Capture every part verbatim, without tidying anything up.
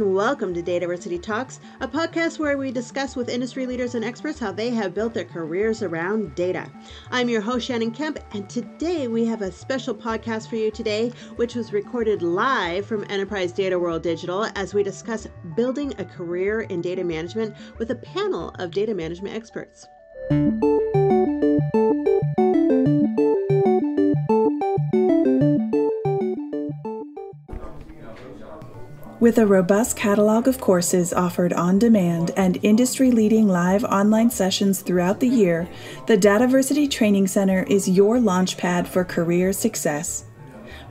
and welcome to Dataversity Talks, a podcast where we discuss with industry leaders and experts how they have built their careers around data. I'm your host, Shannon Kemp, and today we have a special podcast for you today, which was recorded live from Enterprise Data World Digital as we discuss building a career in data management with a panel of data management experts. With a robust catalog of courses offered on demand and industry-leading live online sessions throughout the year, the Dataversity Training Center is your launchpad for career success.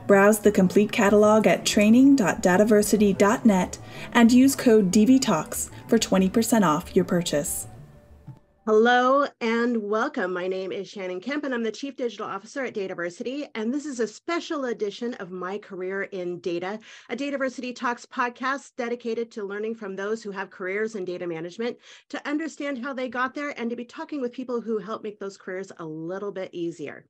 Browse the complete catalog at training dot dataversity dot net and use code D V TALKS for twenty percent off your purchase. Hello and welcome. My name is Shannon Kemp and I'm the Chief Digital Officer at Dataversity. And this is a special edition of My Career in Data, a Dataversity Talks podcast dedicated to learning from those who have careers in data management, to understand how they got there, and to be talking with people who help make those careers a little bit easier.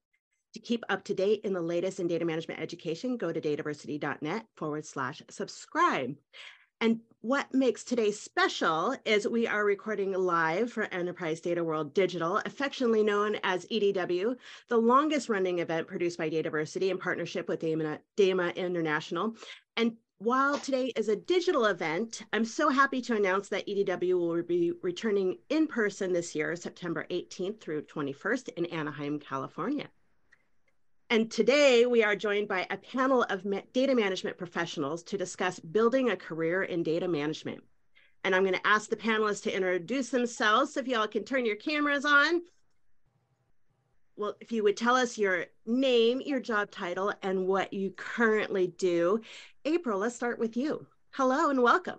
To keep up to date in the latest in data management education, go to dataversity dot net forward slash subscribe. And what makes today special is we are recording live for Enterprise Data World Digital, affectionately known as E D W, the longest running event produced by Dataversity in partnership with DAMA International. And while today is a digital event, I'm so happy to announce that E D W will be returning in person this year, September eighteenth through twenty-first in Anaheim, California. And today we are joined by a panel of data management professionals to discuss building a career in data management. And I'm going to ask the panelists to introduce themselves. If y'all can turn your cameras on. Well, if you would tell us your name, your job title, and what you currently do. April, let's start with you. Hello and welcome.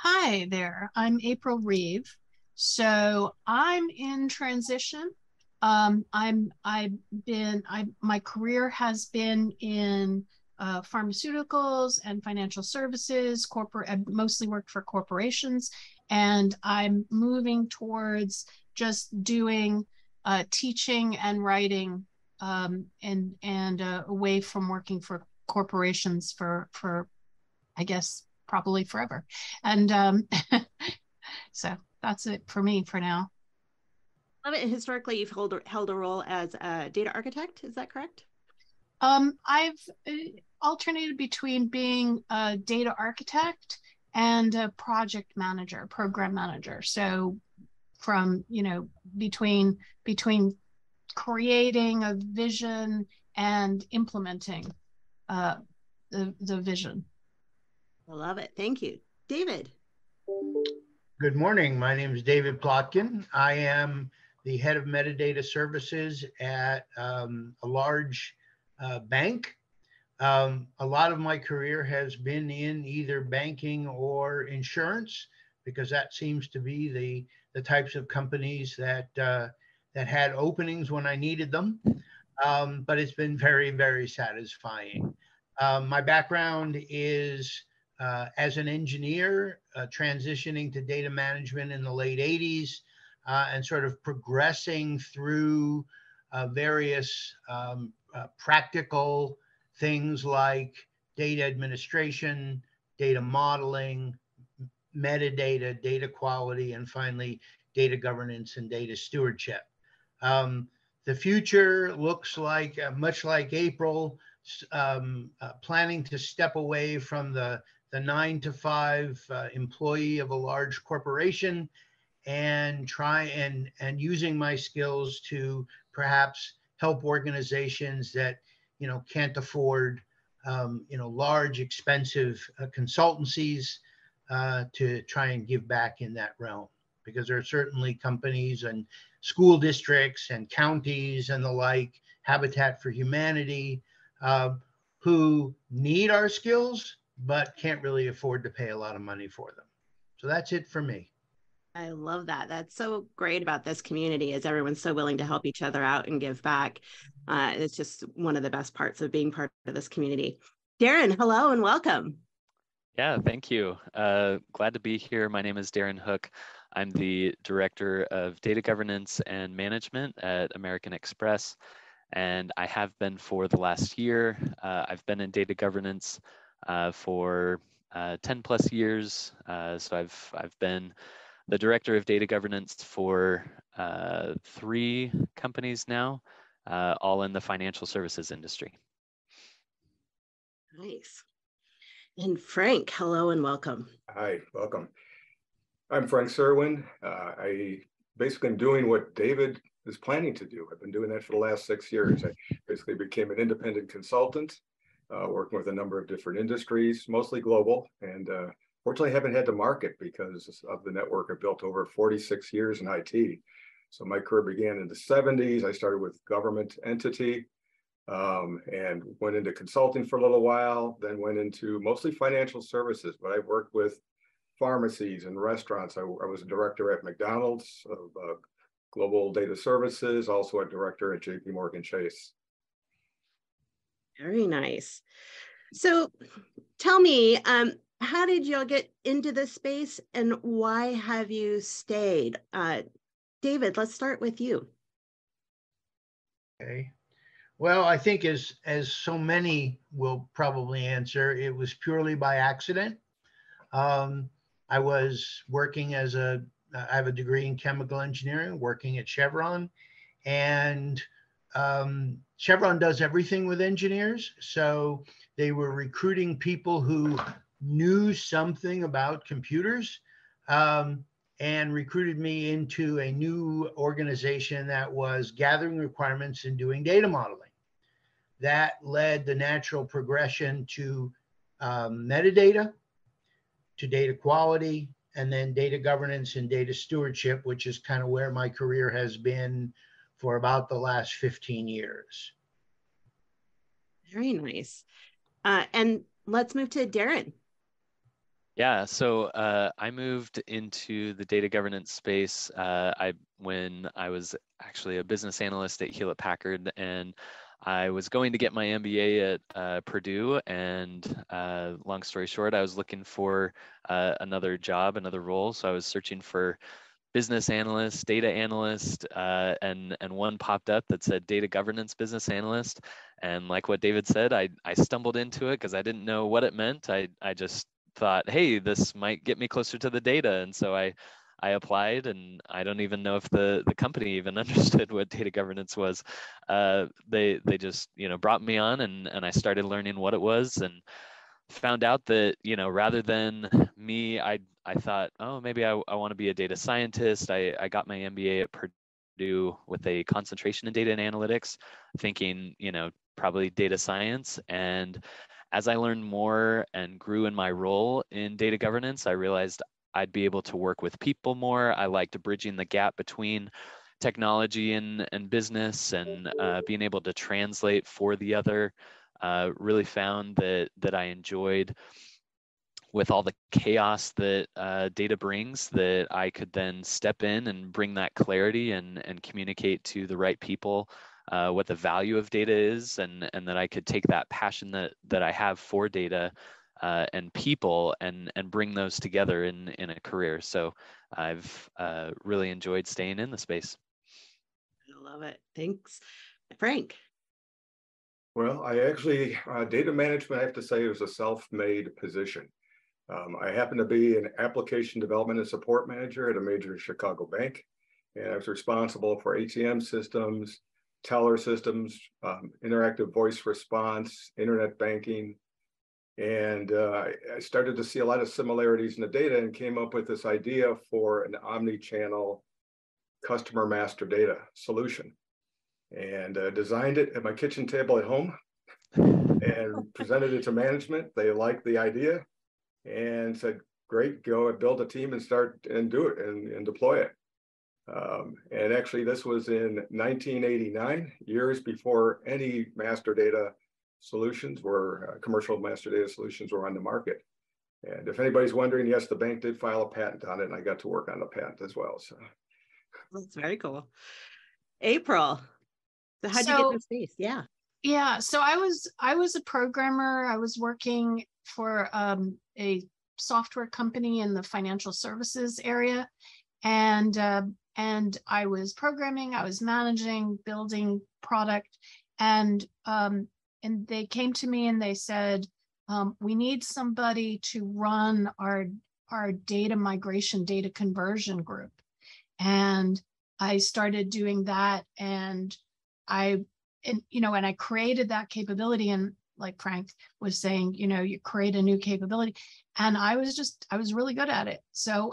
Hi there, I'm April Reeve. So I'm in transition. Um, I'm, I've been, I, my career has been in uh, pharmaceuticals and financial services, corporate, I've mostly worked for corporations, and I'm moving towards just doing uh, teaching and writing um, and, and uh, away from working for corporations for, for, I guess, probably forever. And um, so that's it for me for now. Love it. Historically, you've held, held a role as a data architect. Is that correct? Um, I've alternated between being a data architect and a project manager, program manager. So from, you know, between, between creating a vision and implementing uh, the, the vision. I love it. Thank you. David. Good morning. My name is David Plotkin. I am the head of metadata services at um, a large uh, bank. Um, a lot of my career has been in either banking or insurance, because that seems to be the, the types of companies that, uh, that had openings when I needed them. Um, but it's been very, very satisfying. Um, my background is uh, as an engineer, uh, transitioning to data management in the late eighties. Uh, and sort of progressing through uh, various um, uh, practical things like data administration, data modeling, metadata, data quality, and finally data governance and data stewardship. Um, the future looks like, uh, much like April, um, uh, planning to step away from the, the nine to five uh, employee of a large corporation and try and, and using my skills to perhaps help organizations that, you know, can't afford, um, you know, large, expensive uh, consultancies uh, to try and give back in that realm. Because there are certainly companies and school districts and counties and the like, Habitat for Humanity, uh, who need our skills, but can't really afford to pay a lot of money for them. So that's it for me. I love that. That's so great about this community is everyone's so willing to help each other out and give back. Uh, it's just one of the best parts of being part of this community. Deron, hello and welcome. Yeah, thank you. Uh, glad to be here. My name is Deron Hook. I'm the Director of Data Governance and Management at American Express, and I have been for the last year. Uh, I've been in data governance uh, for uh, ten plus years. Uh, so I've, I've been the director of data governance for uh, three companies now, uh, all in the financial services industry. Nice. And Frank, hello and welcome. Hi, welcome. I'm Frank Serwin. Uh, I basically am doing what David is planning to do. I've been doing that for the last six years. I basically became an independent consultant, uh, working with a number of different industries, mostly global. And uh, fortunately, I haven't had to market because of the network I've built over forty-six years in I T. So my career began in the seventies. I started with government entity um, and went into consulting for a little while, then went into mostly financial services, but I've worked with pharmacies and restaurants. I, I was a director at McDonald's of uh, Global Data Services, also a director at J P Morgan Chase. Very nice. So tell me, um, how did y'all get into this space and why have you stayed? Uh, David, let's start with you. Okay. Well, I think as, as so many will probably answer, it was purely by accident. Um, I was working as a, I have a degree in chemical engineering, working at Chevron, and um, Chevron does everything with engineers. So they were recruiting people who knew something about computers um, and recruited me into a new organization that was gathering requirements and doing data modeling. That led the natural progression to um, metadata, to data quality, and then data governance and data stewardship, which is kind of where my career has been for about the last fifteen years. Very nice. Uh, and let's move to Deron. Yeah, so uh, I moved into the data governance space uh, I, when I was actually a business analyst at Hewlett Packard, and I was going to get my M B A at uh, Purdue, and uh, long story short, I was looking for uh, another job, another role. So I was searching for business analyst, data analyst, uh, and, and one popped up that said data governance business analyst. And like what David said, I, I stumbled into it because I didn't know what it meant. I, I just thought, hey, this might get me closer to the data. And so I I applied, and I don't even know if the, the company even understood what data governance was. Uh, they they just you know brought me on, and and I started learning what it was, and found out that you know rather than me, I I thought, oh, maybe I, I want to be a data scientist. I I got my M B A at Purdue with a concentration in data and analytics, thinking you know probably data science. And as I learned more and grew in my role in data governance, I realized I'd be able to work with people more. I liked bridging the gap between technology and, and business, and uh, being able to translate for the other. Uh, really found that, that I enjoyed, with all the chaos that uh, data brings, that I could then step in and bring that clarity and, and communicate to the right people uh, what the value of data is, and, and that I could take that passion that, that I have for data Uh, and people and and bring those together in in a career. So I've uh, really enjoyed staying in the space. I love it. Thanks, Frank. Well, I actually uh, data management, I have to say, it was a self-made position. Um, I happened to be an application development and support manager at a major Chicago bank, and I was responsible for A T M systems, teller systems, um, interactive voice response, internet banking. And uh, I started to see a lot of similarities in the data, and came up with this idea for an omni-channel customer master data solution, and uh, designed it at my kitchen table at home and presented it to management. They liked the idea and said, great, go and build a team and start and do it and, and deploy it. Um, and actually, this was in nineteen eighty-nine, years before any master data solutions were uh, commercial master data solutions were on the market. And if anybody's wondering, yes, the bank did file a patent on it, and I got to work on the patent as well. So that's very cool. April, so how'd so, you get this space? Yeah, yeah. So I was I was a programmer. I was working for um, a software company in the financial services area, and uh, and I was programming. I was managing, building product, and um, And they came to me and they said, Um, we need somebody to run our, our data migration, data conversion group. And I started doing that, and I, and, you know, and I created that capability. And like Frank was saying, you know, you create a new capability, and I was just, I was really good at it. So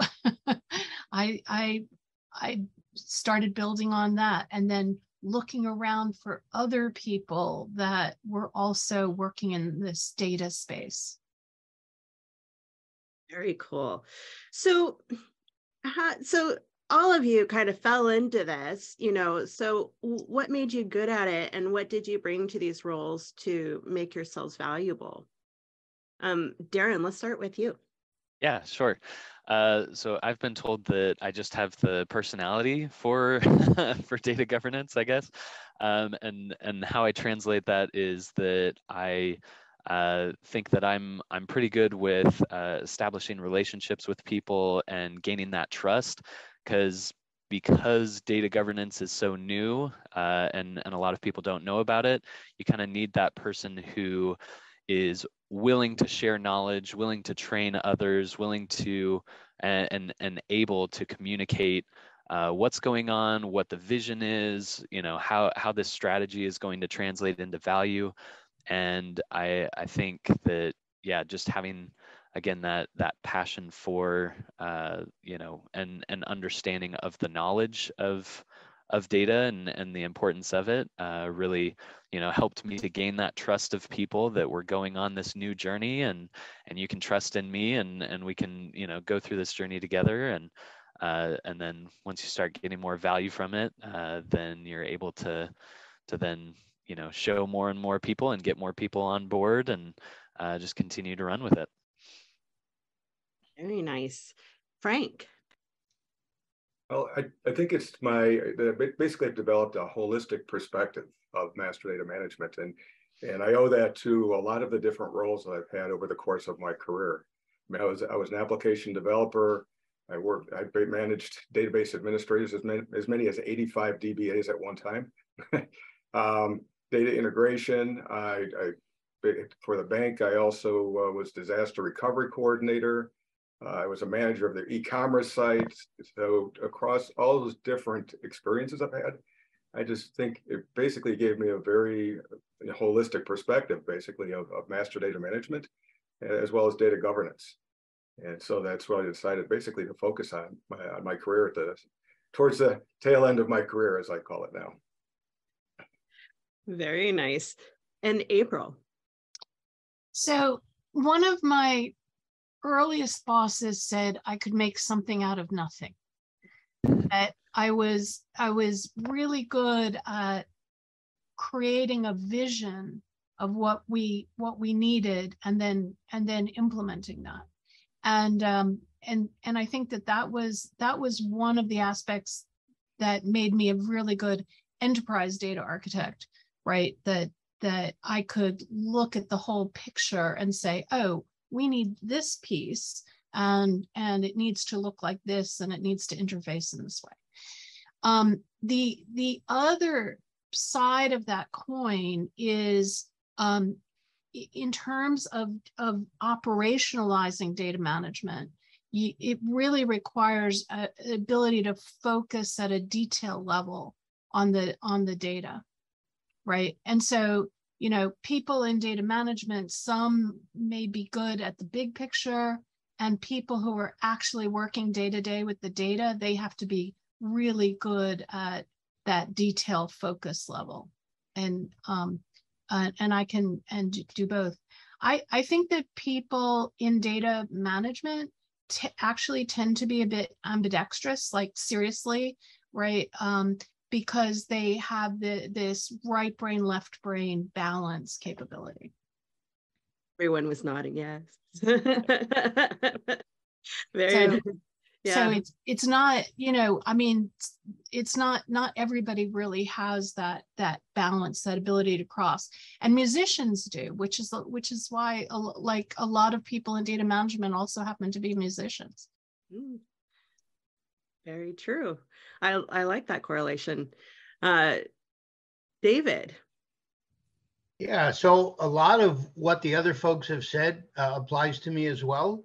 I, I, I started building on that, and then looking around for other people that were also working in this data space. Very cool. So, so all of you kind of fell into this, you know, so what made you good at it, and what did you bring to these roles to make yourselves valuable? Um, Deron, let's start with you. Yeah, sure. Uh, so I've been told that I just have the personality for for data governance, I guess. Um, and and how I translate that is that I uh, think that I'm I'm pretty good with uh, establishing relationships with people and gaining that trust, because because data governance is so new uh, and and a lot of people don't know about it. You kind of need that person who is willing to share knowledge, willing to train others, willing to and and, and able to communicate uh, what's going on, what the vision is, you know, how how this strategy is going to translate into value. And I I think that, yeah, just having again that that passion for uh, you know, and an understanding of the knowledge of of data and, and the importance of it uh, really, you know, helped me to gain that trust of people that we're going on this new journey, and and you can trust in me, and and we can, you know, go through this journey together. And uh, and then once you start getting more value from it, uh, then you're able to to then, you know, show more and more people and get more people on board, and uh, just continue to run with it. Very nice. Frank. Well, I, I think it's my, basically I've developed a holistic perspective of master data management, and and I owe that to a lot of the different roles that I've had over the course of my career. I mean, I was, I was an application developer. I worked, I managed database administrators, as many as, many as eighty-five D B As at one time. um, data integration, I, I for the bank, I also uh, was disaster recovery coordinator. Uh, I was a manager of their e-commerce site. So across all those different experiences I've had, I just think it basically gave me a very holistic perspective, basically, of, of master data management, as well as data governance. And so that's what I decided basically to focus on my, on my career at the, towards the tail end of my career, as I call it now. Very nice. And April. So one of my earliest bosses said I could make something out of nothing. That I was I was really good at creating a vision of what we what we needed, and then and then implementing that. And um, and and I think that that was that was one of the aspects that made me a really good enterprise data architect, right? That that I could look at the whole picture and say, oh, we need this piece, and, and it needs to look like this, and it needs to interface in this way. Um, the, the other side of that coin is um, in terms of, of operationalizing data management, you, it really requires an ability to focus at a detail level on the, on the data, right? And so, you know, people in data management, some may be good at the big picture, and people who are actually working day to day with the data, they have to be really good at that detail focus level. And um, uh, and I can and do both. I, I think that people in data management t actually tend to be a bit ambidextrous, like seriously, right? Um, because they have the, this right brain, left brain balance capability. Everyone was nodding, yes. Very so, nice. Yeah. So it's, it's not, you know, I mean, it's not, not everybody really has that, that balance, that ability to cross. And musicians do, which is, which is why a, like a lot of people in data management also happen to be musicians. Mm. Very true. I, I like that correlation. Uh, David. Yeah, so a lot of what the other folks have said uh, applies to me as well.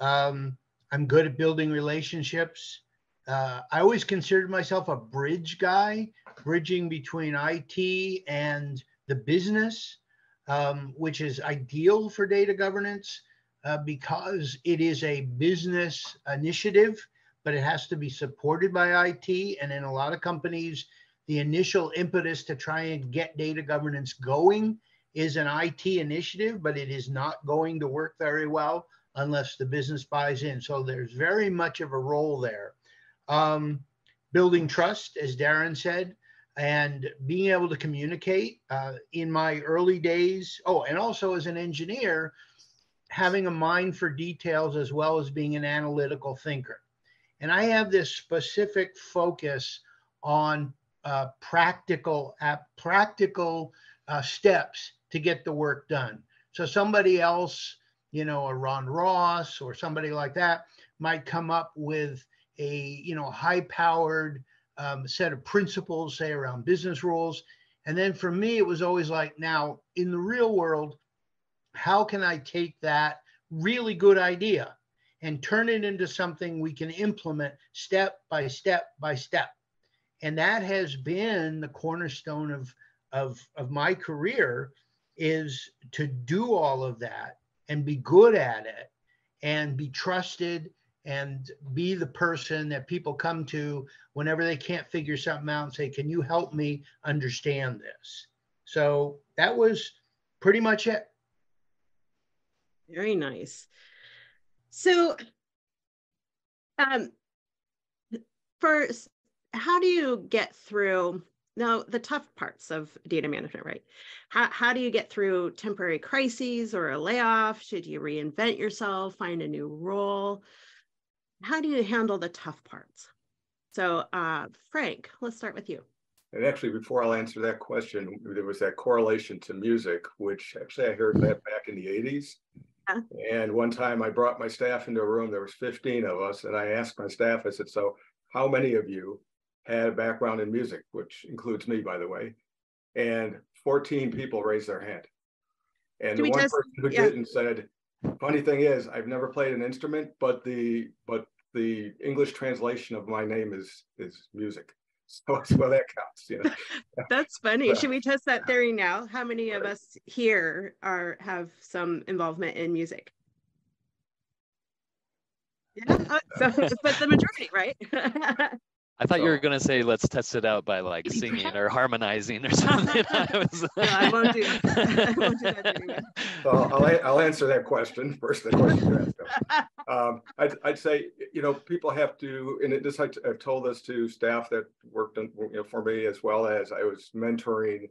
Um, I'm good at building relationships. Uh, I always considered myself a bridge guy, bridging between I T and the business, um, which is ideal for data governance uh, because it is a business initiative, but it has to be supported by I T. And in a lot of companies, the initial impetus to try and get data governance going is an I T initiative, but it is not going to work very well unless the business buys in. So there's very much of a role there. Um, building trust, as Deron said, and being able to communicate uh, in my early days. Oh, and also as an engineer, having a mind for details as well as being an analytical thinker. And I have this specific focus on Uh, practical uh, practical uh, steps to get the work done. So somebody else, you know, a Ron Ross or somebody like that might come up with a, you know, high-powered um, set of principles, say around business rules. And then for me, it was always like, now in the real world, how can I take that really good idea and turn it into something we can implement step by step by step? And that has been the cornerstone of, of, of my career, is to do all of that and be good at it and be trusted and be the person that people come to whenever they can't figure something out and say, can you help me understand this? So that was pretty much it. Very nice. So um, first, how do you get through now the tough parts of data management, right? How, how do you get through temporary crises or a layoff? Should you reinvent yourself, find a new role? How do you handle the tough parts? So uh, Frank, let's start with you. And actually, before I'll answer that question, there was that correlation to music, which actually I heard that back in the eighties. Yeah. And one time I brought my staff into a room, there was fifteen of us, and I asked my staff, I said, so how many of you had a background in music, which includes me, by the way, and fourteen people raised their hand. And the one just, person who yeah. didn't said, funny thing is, I've never played an instrument, but the but the English translation of my name is is music. So, well, that counts. You know? That's funny. Should we test that theory now? How many of us here are have some involvement in music? Yeah, so, but the majority, right? I thought so. You were going to say, let's test it out by like singing or harmonizing or something. I was like... No, I won't do that. I won't do that anyway. So I'll, I'll answer that question first. The question um, I'd, I'd say, you know, people have to, and this I, I've told this to staff that worked in, you know, for me, as well as I was mentoring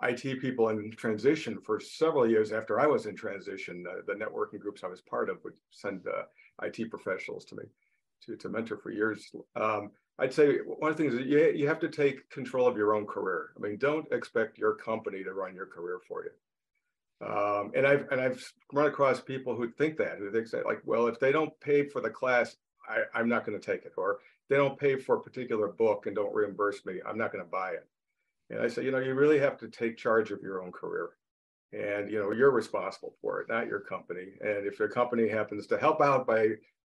I T people in transition for several years after I was in transition. Uh, the networking groups I was part of would send uh, I T professionals to me to, to mentor for years. Um, I'd say one of the things is you, you have to take control of your own career. I mean, don't expect your company to run your career for you. Um, and I've and I've run across people who think that, who think that, like, well, if they don't pay for the class, I, I'm not going to take it, or they don't pay for a particular book and don't reimburse me, I'm not going to buy it. And I say, you know, you really have to take charge of your own career, and you know, you're responsible for it, not your company. And if your company happens to help out by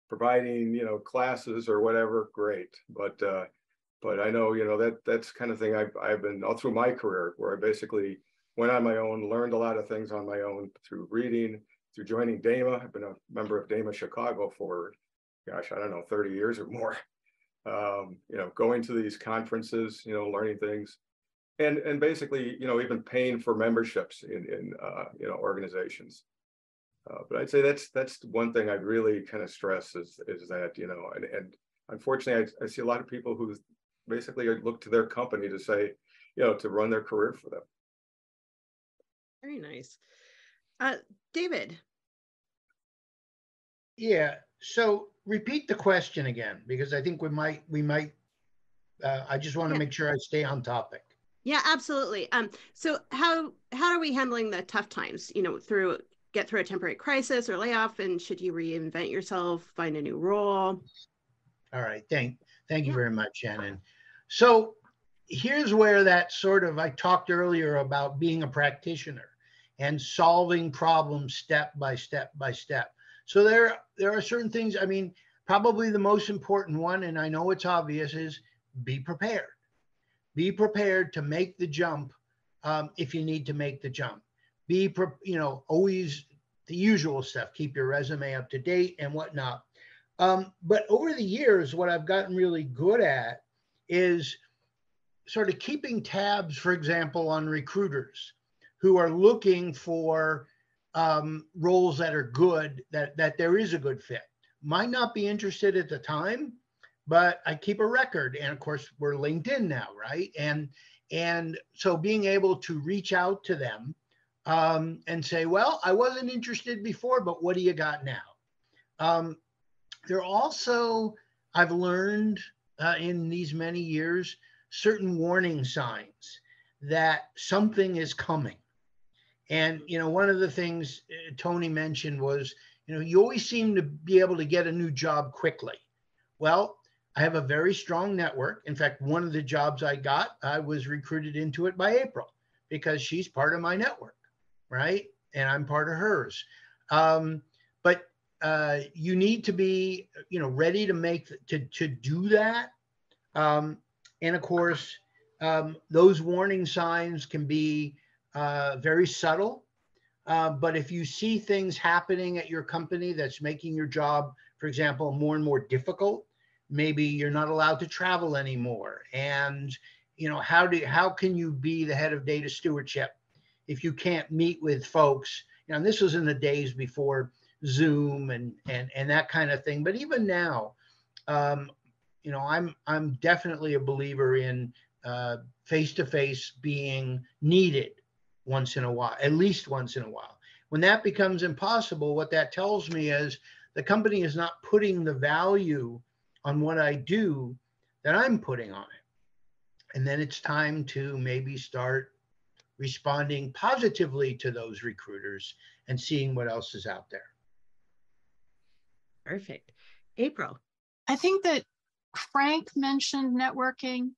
providing, you know, classes or whatever, great. But uh, but I know, you know, that that's kind of thing I've, I've been all through my career, where I basically went on my own, learned a lot of things on my own through reading, through joining DAMA. I've been a member of DAMA Chicago for, gosh, I don't know, thirty years or more. Um, you know, going to these conferences, you know, learning things. And, and basically, you know, even paying for memberships in, in uh, you know, organizations. Uh, but I'd say that's that's one thing I'd really kind of stress is, is that, you know, and, and unfortunately, I, I see a lot of people who basically look to their company to say, you know, to run their career for them. Very nice. Uh, David. Yeah, so repeat the question again, because I think we might, we might, uh, I just want to yeah. make sure I stay on topic. Yeah, absolutely. Um, so how how are we handling the tough times, you know, through get through a temporary crisis or layoff, and should you reinvent yourself, find a new role? All right. Thank, thank you yeah. very much, Shannon. So here's where that sort of, I talked earlier about being a practitioner and solving problems step by step by step. So there, there are certain things, I mean, probably the most important one, and I know it's obvious, is be prepared. Be prepared to make the jump um, if you need to make the jump. Be, pre you know, always the usual stuff, keep your resume up to date and whatnot. Um, but over the years, what I've gotten really good at is sort of keeping tabs, for example, on recruiters who are looking for um, roles that are good, that, that there is a good fit. Might not be interested at the time, but I keep a record. And of course, we're LinkedIn now, right? And, and so being able to reach out to them um, and say, well, I wasn't interested before, but what do you got now? Um, There are also, I've learned uh, in these many years, certain warning signs that something is coming. And, you know, one of the things Tony mentioned was, you know, you always seem to be able to get a new job quickly. Well, I have a very strong network. In fact, one of the jobs I got, I was recruited into it by April because she's part of my network, right? And I'm part of hers. Um, but Uh, you need to be, you know, ready to make, to, to do that. Um, and of course, um, those warning signs can be uh, very subtle. Uh, but if you see things happening at your company that's making your job, for example, more and more difficult, maybe you're not allowed to travel anymore. And, you know, how do, how can you be the head of data stewardship if you can't meet with folks? Now, and this was in the days before Zoom and, and, and that kind of thing. But even now, um, you know, I'm, I'm definitely a believer in uh, face-to-face being needed once in a while, at least once in a while. When that becomes impossible, what that tells me is the company is not putting the value on what I do that I'm putting on it. And then it's time to maybe start responding positively to those recruiters and seeing what else is out there. Perfect. April. I think that Frank mentioned networking.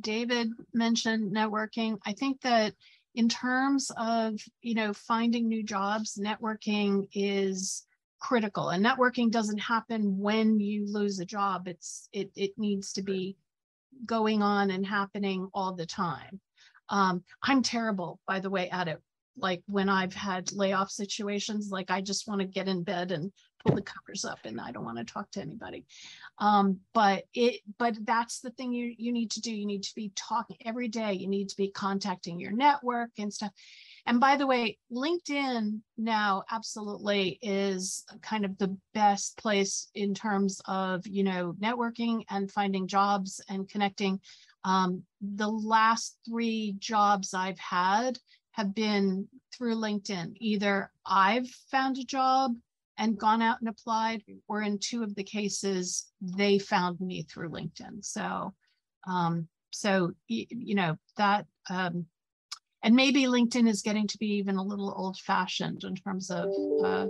David mentioned networking. I think that in terms of, you know, finding new jobs, networking is critical. And networking doesn't happen when you lose a job. It's it it needs to be going on and happening all the time. Um, I'm terrible, by the way, at it. Like when I've had layoff situations, like I just want to get in bed and pull the covers up and I don't want to talk to anybody. Um, but it, but that's the thing you, you need to do. You need to be talking every day. You need to be contacting your network and stuff. And by the way, LinkedIn now absolutely is kind of the best place in terms of, you know, networking and finding jobs and connecting. Um, the last three jobs I've had have been through LinkedIn. Either I've found a job and gone out and applied, or in two of the cases, they found me through LinkedIn. So, um, so you, you know, that, um, and maybe LinkedIn is getting to be even a little old-fashioned in terms of uh,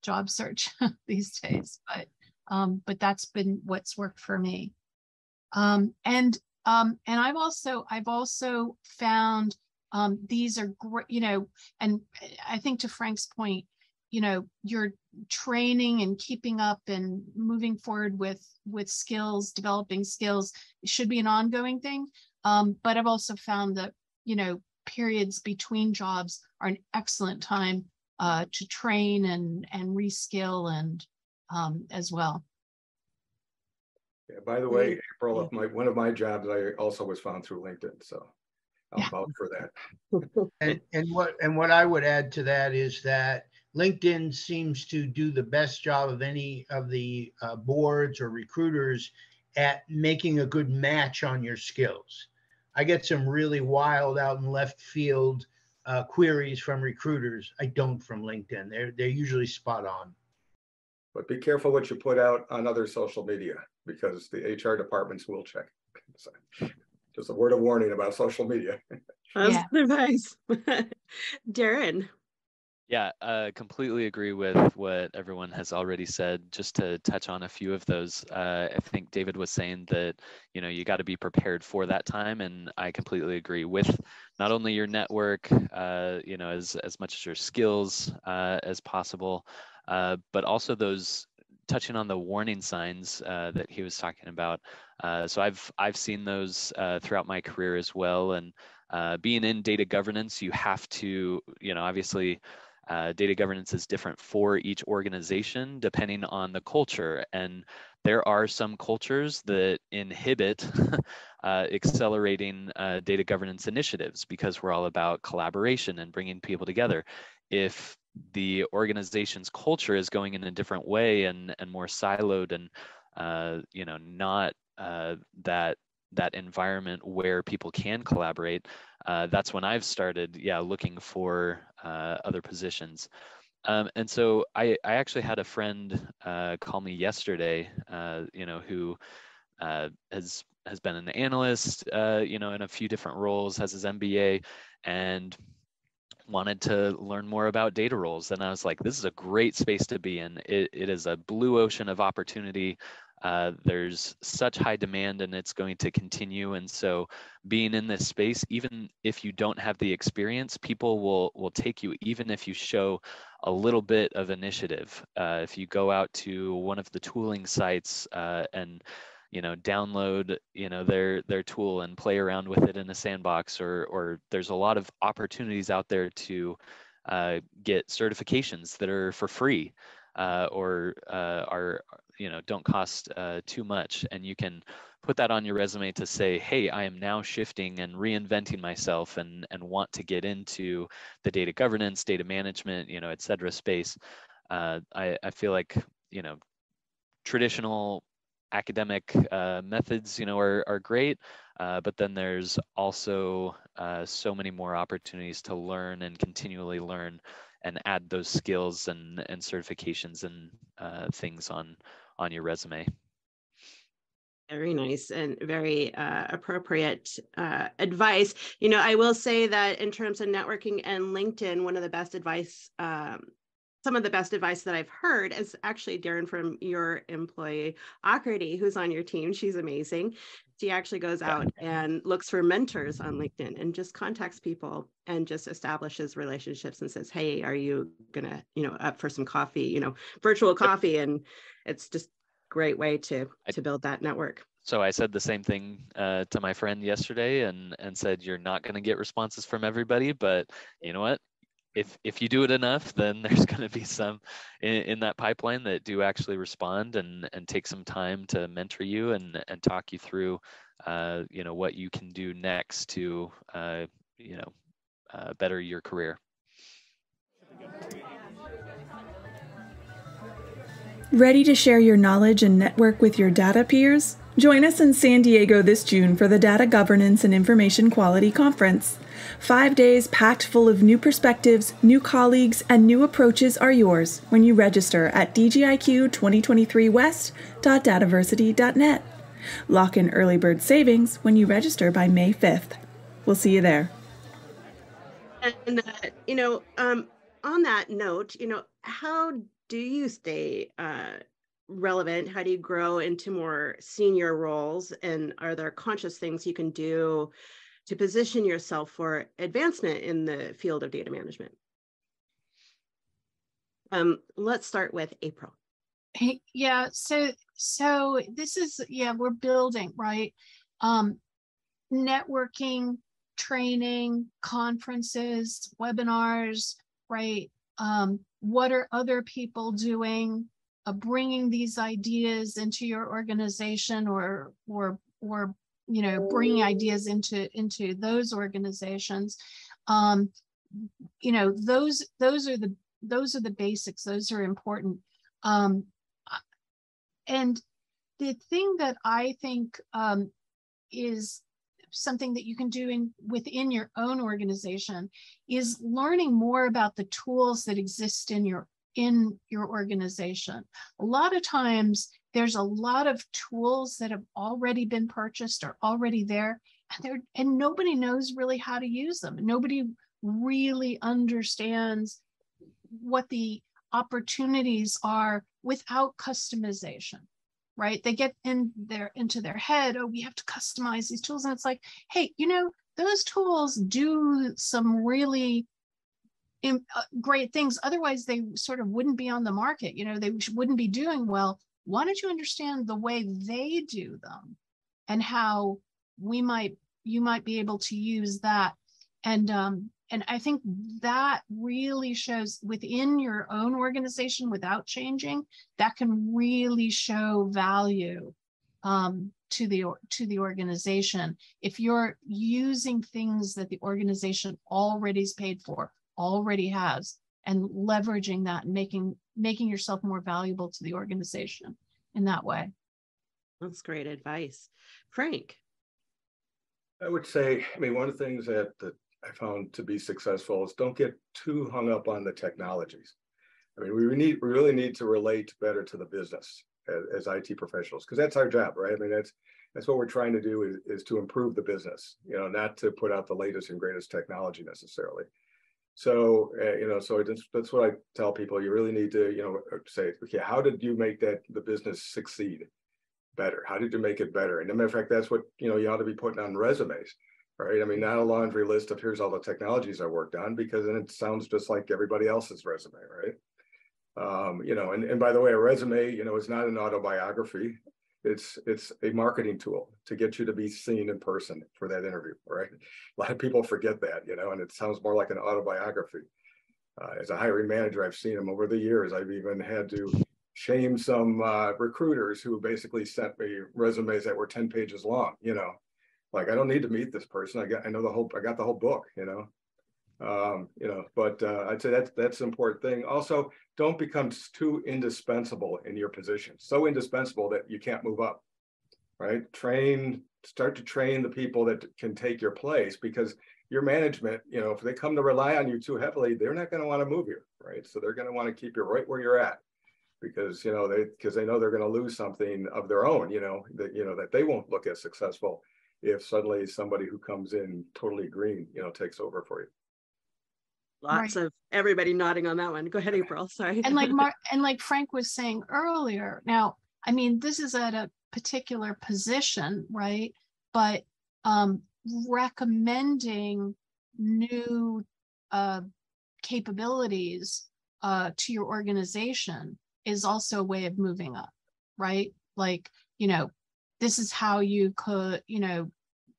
job search these days, but, um, but that's been what's worked for me. Um, and, um, and I've also, I've also found Um, these are great, you know, and I think to Frank's point, you know, you're training and keeping up and moving forward with with skills, developing skills should be an ongoing thing. Um, but I've also found that, you know, periods between jobs are an excellent time uh, to train and and reskill and um, as well. Yeah, by the way, April, yeah. my, one of my jobs I also was found through LinkedIn, so. I'll yeah. vote for that. and, and what and what I would add to that is that LinkedIn seems to do the best job of any of the uh, boards or recruiters at making a good match on your skills. I get some really wild out and left field uh, queries from recruiters. I don't from LinkedIn. They're they're usually spot on. But be careful what you put out on other social media because the H R departments will check. So. Just a word of warning about social media. That's yeah. advice. Deron. Yeah, uh, completely agree with what everyone has already said. Just to touch on a few of those, uh, I think David was saying that, you know, you got to be prepared for that time. And I completely agree with not only your network, uh, you know, as, as much as your skills uh, as possible, uh, but also those touching on the warning signs uh, that he was talking about. Uh, so I've, I've seen those uh, throughout my career as well. And uh, being in data governance, you have to, you know, obviously, Uh, data governance is different for each organization depending on the culture. And there are some cultures that inhibit uh, accelerating uh, data governance initiatives because we're all about collaboration and bringing people together. If the organization's culture is going in a different way and, and more siloed and uh, you know, not uh, that that environment where people can collaborate, uh, that's when I've started, yeah, looking for uh, other positions. Um, and so I, I actually had a friend uh, call me yesterday, uh, you know, who uh, has has been an analyst, uh, you know, in a few different roles, has his M B A, and wanted to learn more about data roles. And I was like, this is a great space to be in. It, it is a blue ocean of opportunity. Uh, there's such high demand and it's going to continue. And so being in this space, even if you don't have the experience, people will, will take you, even if you show a little bit of initiative. Uh, if you go out to one of the tooling sites uh, and you know, download, you know, their, their tool and play around with it in a sandbox, or, or there's a lot of opportunities out there to uh, get certifications that are for free. Uh, or uh, are, you know, don't cost uh, too much. And you can put that on your resume to say, hey, I am now shifting and reinventing myself and, and want to get into the data governance, data management, you know, et cetera space. Uh, I, I feel like, you know, traditional academic uh, methods, you know, are, are great, uh, but then there's also uh, so many more opportunities to learn and continually learn and add those skills and, and certifications and uh, things on, on your resume. Very nice and very uh, appropriate uh, advice. You know, I will say that in terms of networking and LinkedIn, one of the best advice, um, some of the best advice that I've heard is actually, Deron, from your employee, Akriti, who's on your team. She's amazing. She actually goes out and looks for mentors on LinkedIn and just contacts people and just establishes relationships and says, hey, are you gonna, you know, up for some coffee, you know, virtual coffee? And it's just a great way to, to build that network. So I said the same thing uh, to my friend yesterday and, and said, you're not gonna get responses from everybody, but you know what? If, if you do it enough, then there's going to be some in, in that pipeline that do actually respond and, and take some time to mentor you and, and talk you through, uh, you know, what you can do next to, uh, you know, uh, better your career. Ready to share your knowledge and network with your data peers? Join us in San Diego this June for the Data Governance and Information Quality Conference. Five days packed full of new perspectives, new colleagues, and new approaches are yours when you register at D J I Q twenty twenty-three west dot dataversity dot net. Lock in early bird savings when you register by May fifth. We'll see you there. And, uh, you know, um, on that note, you know, how do you stay uh, relevant? How do you grow into more senior roles? And are there conscious things you can do to position yourself for advancement in the field of data management? Um, let's start with April. Hey, yeah, so so this is, yeah, we're building, right? Um, networking, training, conferences, webinars, right? Um, what are other people doing? Uh, bringing these ideas into your organization or, or, or you know, bringing ideas into, into those organizations. Um, you know, those, those are the, those are the basics. Those are important. Um, and the thing that I think um, is something that you can do in, within your own organization is learning more about the tools that exist in your, in your organization. A lot of times, there's a lot of tools that have already been purchased or already there, and, and nobody knows really how to use them. Nobody really understands what the opportunities are without customization, right? They get in their, into their head, oh, we have to customize these tools. And it's like, hey, you know, those tools do some really great things. Otherwise, they sort of wouldn't be on the market. You know, they wouldn't be doing well. Why don't you understand the way they do them and how we might, you might be able to use that. And, um, and I think that really shows within your own organization without changing, that can really show value um, to the, to the organization. If you're using things that the organization already is paid for, already has, and leveraging that and making, making yourself more valuable to the organization in that way. That's great advice. Frank? I would say, I mean, one of the things that, that I found to be successful is don't get too hung up on the technologies. I mean, we need, we really need to relate better to the business as, as I T professionals, because that's our job, right? I mean, that's, that's what we're trying to do is, is to improve the business, you know, not to put out the latest and greatest technology necessarily. So, uh, you know, so just, that's what I tell people. You really need to, you know, say, okay, how did you make that the business succeed better? How did you make it better? And as a matter of fact, that's what, you know, you ought to be putting on resumes, right? I mean, not a laundry list of here's all the technologies I worked on, because then it sounds just like everybody else's resume, right? Um, you know, and, and by the way, a resume, you know, it's not an autobiography. It's it's a marketing tool to get you to be seen in person for that interview, right? A lot of people forget that, you know, and it sounds more like an autobiography. Uh, as a hiring manager, I've seen them over the years. I've even had to shame some uh, recruiters who basically sent me resumes that were ten pages long, you know, like I don't need to meet this person. I got I know the whole I got the whole book, you know, um, you know. But uh, I'd say that's that's an important thing. Also, don't become too indispensable in your position, so indispensable that you can't move up, right? Train, start to train the people that can take your place, because your management, you know, if they come to rely on you too heavily, they're not going to want to move you, right? So they're going to want to keep you right where you're at, because, you know, they, because they know they're going to lose something of their own, you know, that, you know, that they won't look as successful if suddenly somebody who comes in totally green, you know, takes over for you. Lots right. of everybody nodding on that one. Go ahead, April. Sorry. And like Mar and like Frank was saying earlier, now, I mean, this is at a particular position, right? But um, recommending new uh, capabilities uh, to your organization is also a way of moving up, right? Like, you know, this is how you could, you know,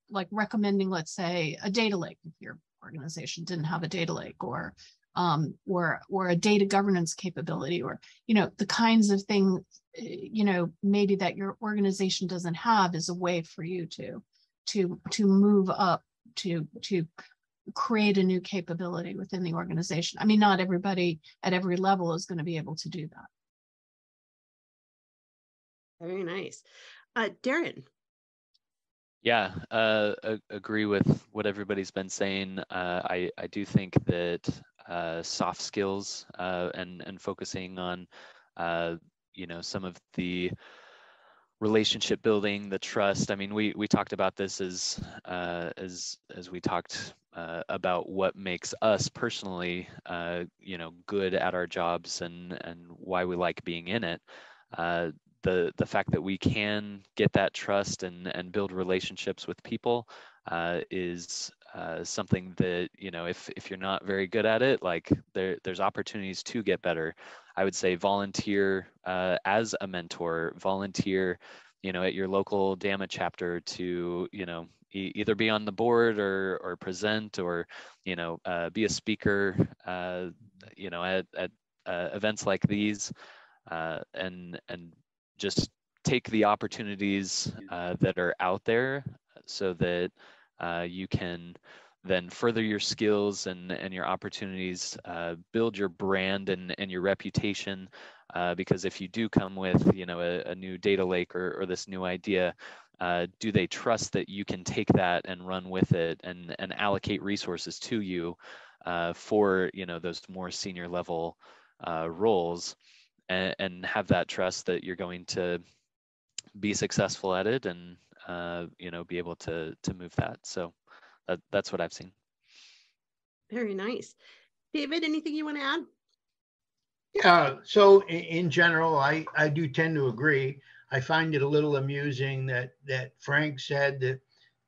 like recommending, let's say, a data lake if you're organization didn't have a data lake, or um, or or a data governance capability, or you know the kinds of things you know maybe that your organization doesn't have, is a way for you to to to move up to to create a new capability within the organization. I mean, not everybody at every level is going to be able to do that. Very nice, uh, Deron. Yeah, uh, I agree with what everybody's been saying. Uh, I, I do think that uh, soft skills uh, and, and focusing on, uh, you know, some of the relationship building, the trust. I mean, we, we talked about this as, uh, as, as we talked uh, about what makes us personally, uh, you know, good at our jobs and, and why we like being in it. Uh, The, the fact that we can get that trust and, and build relationships with people uh, is uh, something that, you know, if, if you're not very good at it, like there, there's opportunities to get better. I would say volunteer uh, as a mentor, volunteer, you know, at your local DAMA chapter to, you know, e either be on the board or, or present, or, you know, uh, be a speaker, uh, you know, at, at uh, events like these, uh, and, and just take the opportunities uh, that are out there, so that uh, you can then further your skills and, and your opportunities, uh, build your brand and, and your reputation. Uh, because if you do come with, you know, a, a new data lake or, or this new idea, uh, do they trust that you can take that and run with it and, and allocate resources to you uh, for, you know, those more senior level uh, roles? And have that trust that you're going to be successful at it, and uh, you know, be able to to move that. So that, that's what I've seen. Very nice, David. Anything you want to add? Yeah, so in, in general, I, I do tend to agree. I find it a little amusing that, that Frank said that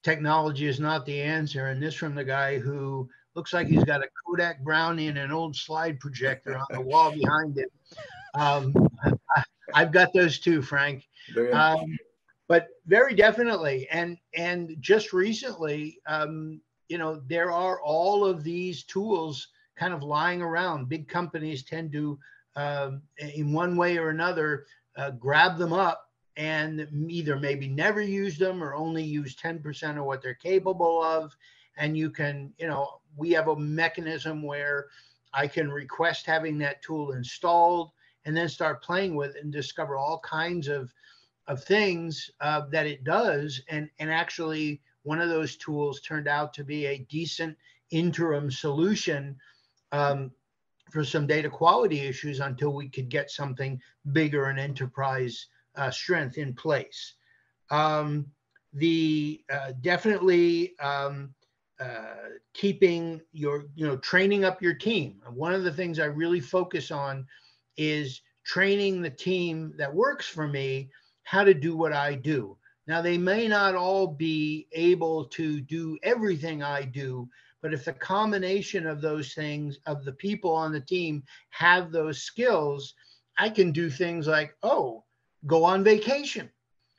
technology is not the answer, and this from the guy who looks like he's got a Kodak Brownie and an old slide projector on the wall behind him. Um, I, I've got those too, Frank. Um, but very definitely, and, and just recently, um, you know, there are all of these tools kind of lying around. Big companies tend to, um, in one way or another, uh, grab them up and either maybe never use them or only use ten percent of what they're capable of. And you can, you know, we have a mechanism where I can request having that tool installed and then start playing with it and discover all kinds of, of things uh, that it does. And, and actually, one of those tools turned out to be a decent interim solution um, for some data quality issues until we could get something bigger and enterprise uh, strength in place. Um, the uh, definitely um, uh, keeping your, you know, training up your team. One of the things I really focus on is training the team that works for me how to do what I do. Now, they may not all be able to do everything I do, but if the combination of those things, of the people on the team have those skills, I can do things like, oh, go on vacation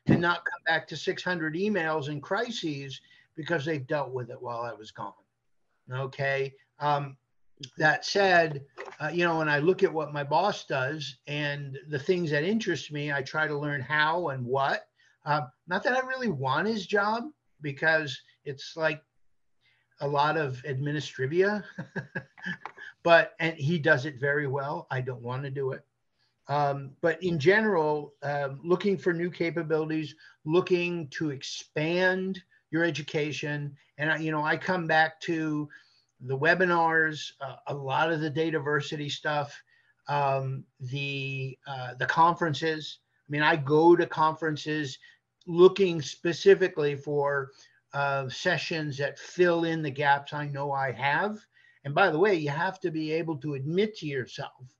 and not come back to six hundred emails and crises because they've dealt with it while I was gone. Okay. Um, that said, uh, you know, when I look at what my boss does and the things that interest me, I try to learn how and what. Uh, not that I really want his job, because it's like a lot of administrivia, but, and he does it very well. I don't want to do it. Um, but in general, um, looking for new capabilities, looking to expand your education. And, I, you know, I come back to the webinars, uh, a lot of the Dataversity stuff, um, the, uh, the conferences. I mean, I go to conferences looking specifically for uh, sessions that fill in the gaps I know I have. And by the way, you have to be able to admit to yourself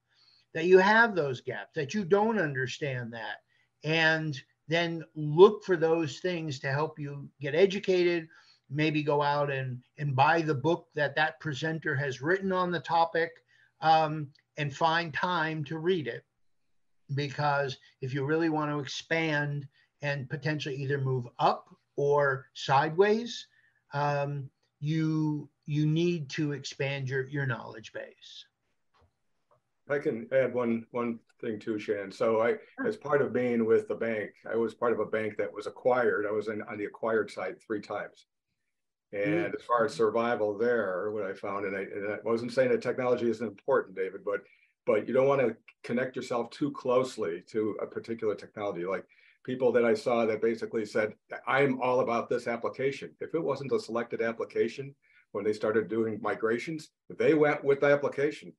that you have those gaps, that you don't understand that. And then look for those things to help you get educated, maybe go out and, and buy the book that that presenter has written on the topic, um, and find time to read it. Because if you really want to expand and potentially either move up or sideways, um, you you need to expand your your knowledge base. I can add one one thing too, Shannon. So I, as part of being with the bank, I was part of a bank that was acquired. I was in, on the acquired side three times, and mm-hmm. as far as survival there, what I found, and I, and I wasn't saying that technology isn't important, David, but But you don't want to connect yourself too closely to a particular technology. Like people that I saw that basically said, I'm all about this application. If it wasn't a selected application, when they started doing migrations, they went with the application.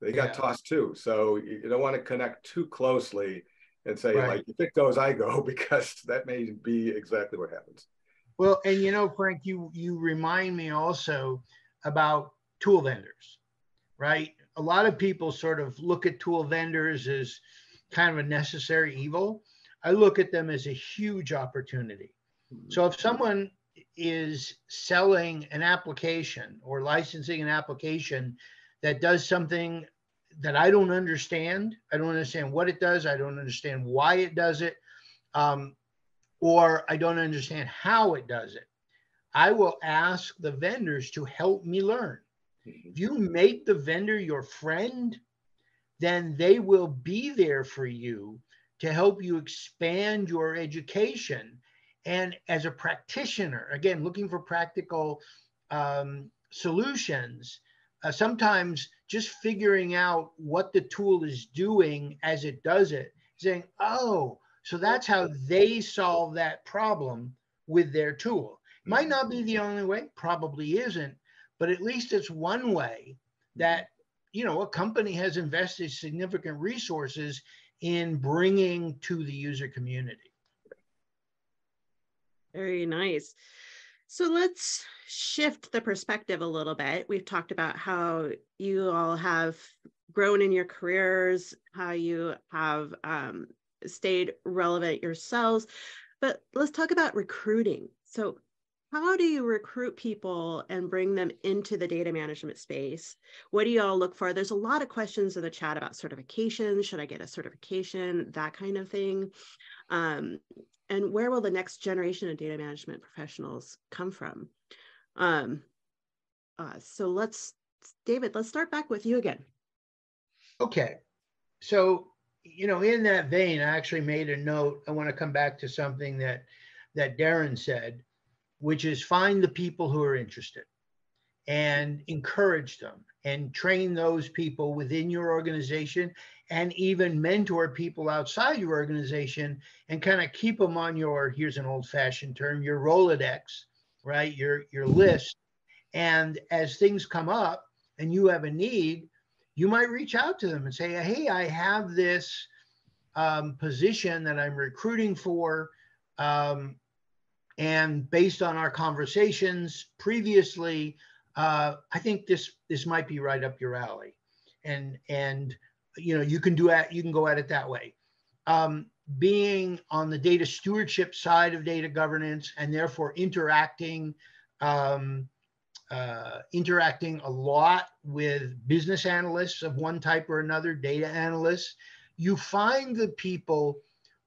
They got yeah. tossed too. So you don't want to connect too closely and say, right. like, if it goes, I go, because that may be exactly what happens. Well, and you know, Frank, you, you remind me also about tool vendors, right? A lot of people sort of look at tool vendors as kind of a necessary evil. I look at them as a huge opportunity. So if someone is selling an application or licensing an application that does something that I don't understand, I don't understand what it does, I don't understand why it does it, um, or I don't understand how it does it, I will ask the vendors to help me learn. If you make the vendor your friend, then they will be there for you to help you expand your education. And as a practitioner, again, looking for practical um, solutions, uh, sometimes just figuring out what the tool is doing as it does it, saying, oh, so that's how they solve that problem with their tool. Might not be the only way, probably isn't. But at least it's one way that, you know, a company has invested significant resources in bringing to the user community. Very nice. So let's shift the perspective a little bit. We've talked about how you all have grown in your careers, how you have um, stayed relevant yourselves. But let's talk about recruiting. So how do you recruit people and bring them into the data management space? What do you all look for? There's a lot of questions in the chat about certification. Should I get a certification? That kind of thing. Um, and where will the next generation of data management professionals come from? Um, uh, so let's, David, let's start back with you again. Okay. So, you know, in that vein, I actually made a note. I want to come back to something that, that Deron said, which is find the people who are interested and encourage them and train those people within your organization and even mentor people outside your organization and kind of keep them on your, here's an old fashioned term, your Rolodex, right? Your, your list. And as things come up and you have a need, you might reach out to them and say, hey, I have this um, position that I'm recruiting for. Um, And based on our conversations previously, uh, I think this this might be right up your alley, and and you know you can do at you can go at it that way. Um, being on the data stewardship side of data governance, and therefore interacting um, uh, interacting a lot with business analysts of one type or another, data analysts, you find the people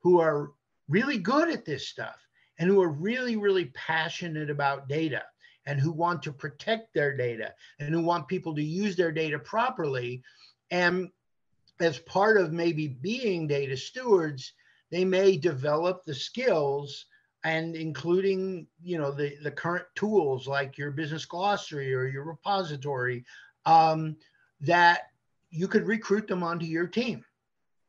who are really good at this stuff, and who are really, really passionate about data and who want to protect their data and who want people to use their data properly. And as part of maybe being data stewards, they may develop the skills and including, you know, the, the current tools like your business glossary or your repository um, that you could recruit them onto your team,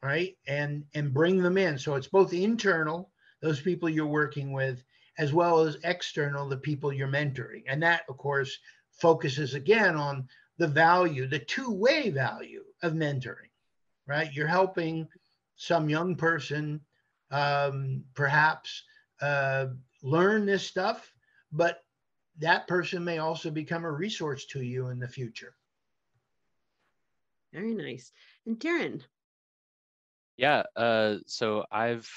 right? And, and bring them in. So it's both internal, those people you're working with, as well as external, the people you're mentoring. And that, of course, focuses again on the value, the two-way value of mentoring, right? You're helping some young person um, perhaps uh, learn this stuff, but that person may also become a resource to you in the future. Very nice. And Deron? Yeah, uh, so I've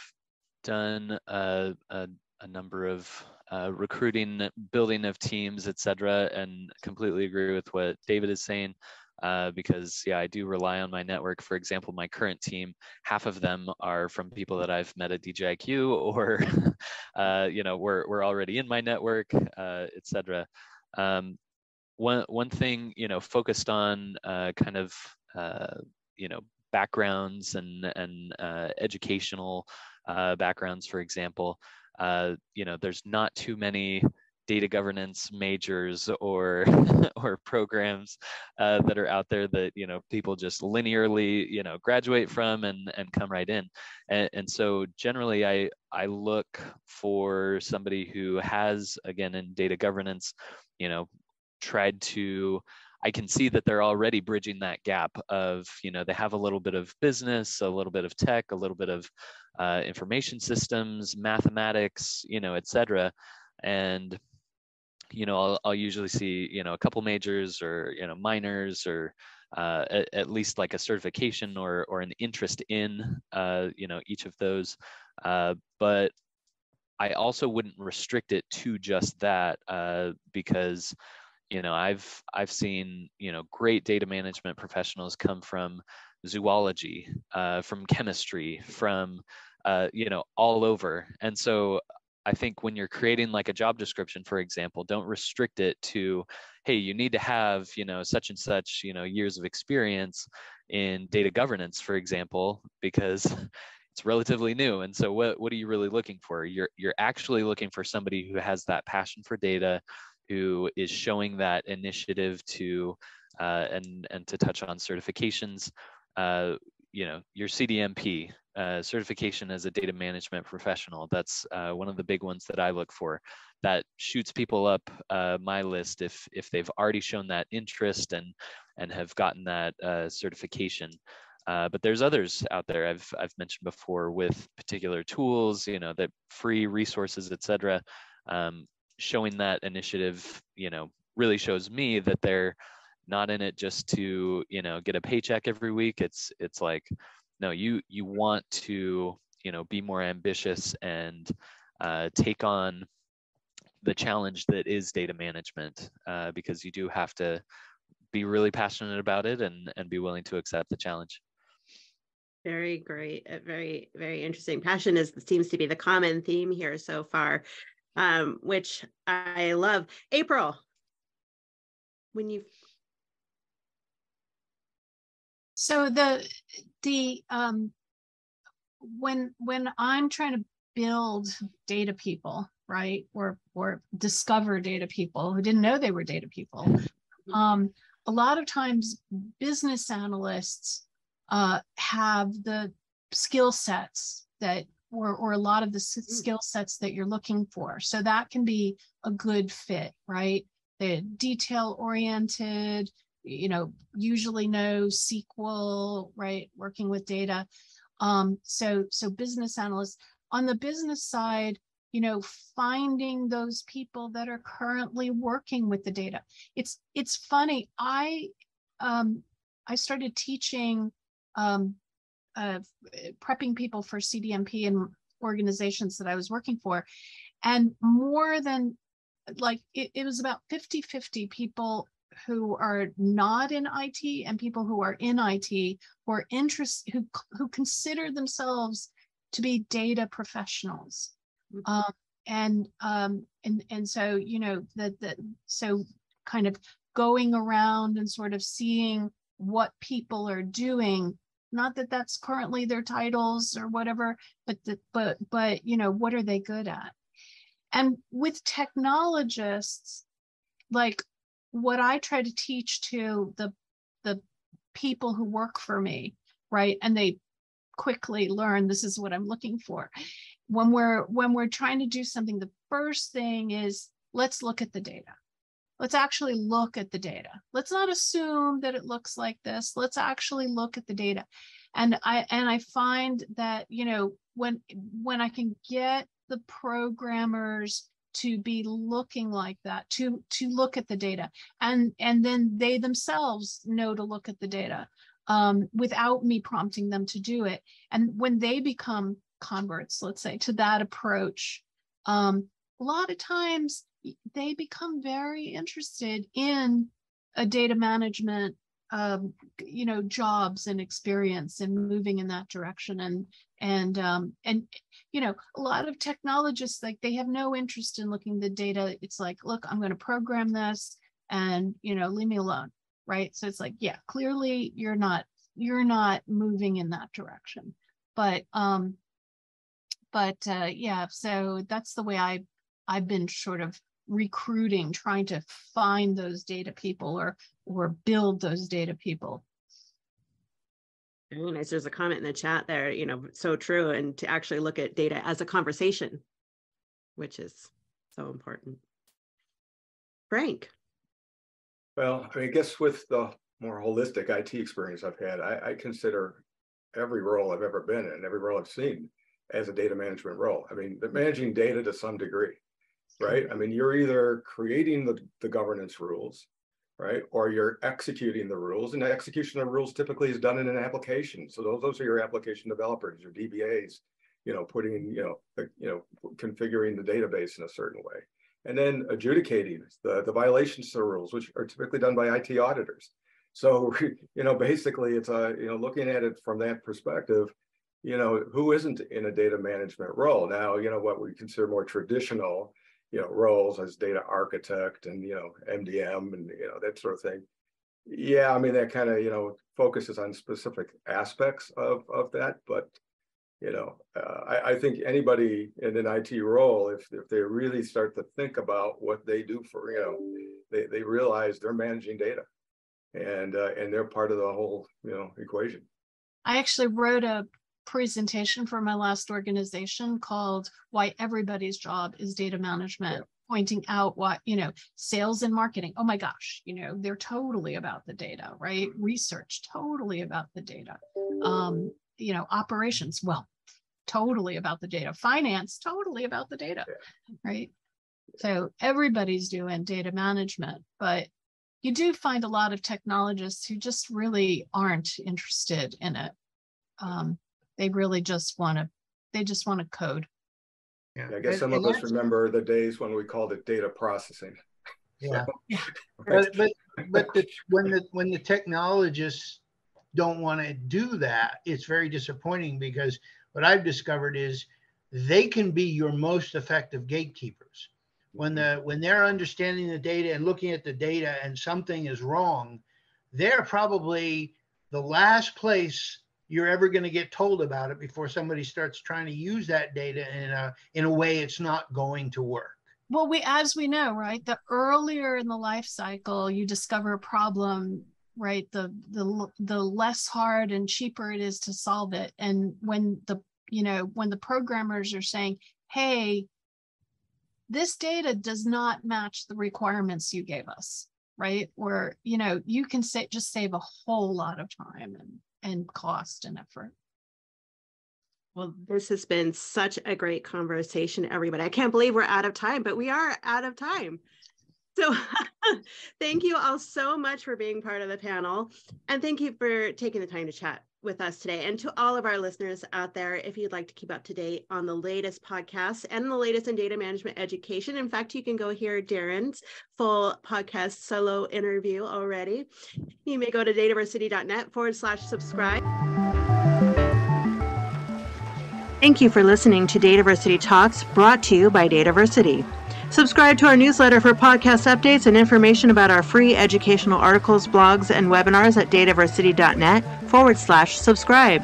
done a, a, a number of uh, recruiting, building of teams, et cetera, and completely agree with what David is saying uh, because, yeah, I do rely on my network. For example, my current team, half of them are from people that I've met at D J I Q or, uh, you know, we're, we're already in my network, uh, et cetera. Um, one, one thing, you know, focused on uh, kind of, uh, you know, backgrounds and, and uh, educational Uh, backgrounds, for example, uh, you know, there's not too many data governance majors or or programs uh, that are out there that, you know, people just linearly, you know, graduate from and, and come right in. And, and so generally, I, I look for somebody who has, again, in data governance, you know, tried to, I can see that they're already bridging that gap of, you know, they have a little bit of business, a little bit of tech, a little bit of uh, information systems, mathematics, you know, et cetera. And, you know, I'll, I'll usually see, you know, a couple majors or, you know, minors or uh, at, at least like a certification or, or an interest in, uh, you know, each of those. Uh, but I also wouldn't restrict it to just that uh, because, you know, I've I've seen, you know, great data management professionals come from zoology, uh, from chemistry, from, uh, you know, all over. And so I think when you're creating like a job description, for example, don't restrict it to, hey, you need to have, you know, such and such, you know, years of experience in data governance, for example, because it's relatively new. And so what, what are you really looking for? You're, you're actually looking for somebody who has that passion for data, who is showing that initiative to, uh, and, and to touch on certifications, uh, you know, your C D M P, uh, certification as a data management professional. That's uh, one of the big ones that I look for. That shoots people up uh, my list if, if they've already shown that interest and, and have gotten that uh, certification. Uh, but there's others out there I've, I've mentioned before with particular tools, you know, that free resources, et cetera. Um, showing that initiative, you know, really shows me that they're not in it just to, you know, get a paycheck every week. It's, it's like, no, you, you want to, you know, be more ambitious and uh, take on the challenge that is data management, uh, because you do have to be really passionate about it and, and be willing to accept the challenge. Very great. Very, very interesting. Passion is seems to be the common theme here so far, um, which I love. April, when you. So the the um, when when I'm trying to build data people, right, or or discover data people who didn't know they were data people, um, a lot of times business analysts Uh, have the skill sets that, or, or a lot of the skill sets that you're looking for. So that can be a good fit, right? They're detail oriented, you know, usually know S Q L, right? Working with data. Um, so, so business analysts. On the business side, you know, finding those people that are currently working with the data. It's, it's funny. I, um, I started teaching Um, uh, prepping people for C D M P and organizations that I was working for. And more than, like, it, it was about fifty fifty people who are not in I T and people who are in I T, who are interest, who, who consider themselves to be data professionals. Mm-hmm. um, and, um, and, and so, you know, the, the, so kind of going around and sort of seeing what people are doing. Not that that's currently their titles or whatever, but the, but but you know, what are they good at? And with technologists, like what I try to teach to the the people who work for me, right? And they quickly learn this is what I'm looking for. When we're when we're trying to do something, the first thing is let's look at the data. Let's actually look at the data. Let's not assume that it looks like this. Let's actually look at the data. And I and I find that, you know, when when I can get the programmers to be looking like that, to to look at the data, and and then they themselves know to look at the data um, without me prompting them to do it. And when they become converts, let's say, to that approach, um, a lot of times they become very interested in a data management, um, you know, jobs and experience and moving in that direction. And, and, um, and, you know, a lot of technologists, like, they have no interest in looking at the data. It's like, look, I'm going to program this and, you know, leave me alone. Right. So it's like, yeah, clearly you're not, you're not moving in that direction, but, um, but, uh, yeah, so that's the way I, I've been sort of recruiting, trying to find those data people or or build those data people. Very nice. There's a comment in the chat there, you know, so true. And to actually look at data as a conversation, which is so important. Frank. Well, I mean, I guess with the more holistic I T experience I've had, I, I consider every role I've ever been in, every role I've seen, as a data management role. I mean, they're managing data to some degree. Right. I mean, you're either creating the, the governance rules, right, or you're executing the rules. And the execution of the rules typically is done in an application. So those, those are your application developers, your D B As, you know, putting, you know, the, you know, configuring the database in a certain way, and then adjudicating the, the violations to the rules, which are typically done by I T auditors. So, you know, basically, it's a, you know, looking at it from that perspective, you know, who isn't in a data management role now? You know, what we consider more traditional, you know, roles as data architect and, you know, M D M and, you know, that sort of thing. Yeah, I mean, that kind of, you know, focuses on specific aspects of, of that. But, you know, uh, I, I think anybody in an I T role, if, if they really start to think about what they do for, you know, they, they realize they're managing data and, uh, and they're part of the whole, you know, equation. I actually wrote a presentation for my last organization called Why Everybody's Job is Data Management, pointing out what, you know, sales and marketing, oh my gosh, you know, they're totally about the data, right? Research, totally about the data. Um, you know, operations, well, totally about the data. Finance, totally about the data, right? So everybody's doing data management, but you do find a lot of technologists who just really aren't interested in it. Um, they really just want to, they just want to code. Yeah, I guess some and, of and us remember the days when we called it data processing. Yeah, yeah. But, but, but the, when, the, when the technologists don't want to do that, it's very disappointing, because what I've discovered is they can be your most effective gatekeepers. When, the, when they're understanding the data and looking at the data and something is wrong, they're probably the last place you're ever going to get told about it before somebody starts trying to use that data in a, in a way it's not going to work. Well, we, as we know, right, the earlier in the life cycle you discover a problem, right, the, the, the less hard and cheaper it is to solve it. And when the, you know, when the programmers are saying, hey, this data does not match the requirements you gave us, right? Or, you know, you can say, just save a whole lot of time and, and cost and effort. Well, this has been such a great conversation, everybody. I can't believe we're out of time, but we are out of time. So thank you all so much for being part of the panel. And thank you for taking the time to chat with us today. And to all of our listeners out there, if you'd like to keep up to date on the latest podcasts and the latest in data management education, in fact, you can go hear Deron's full podcast solo interview already. You may go to dataversity.net forward slash subscribe. Thank you for listening to Dataversity Talks, brought to you by Dataversity. Subscribe to our newsletter for podcast updates and information about our free educational articles, blogs, and webinars at dataversity.net forward slash subscribe.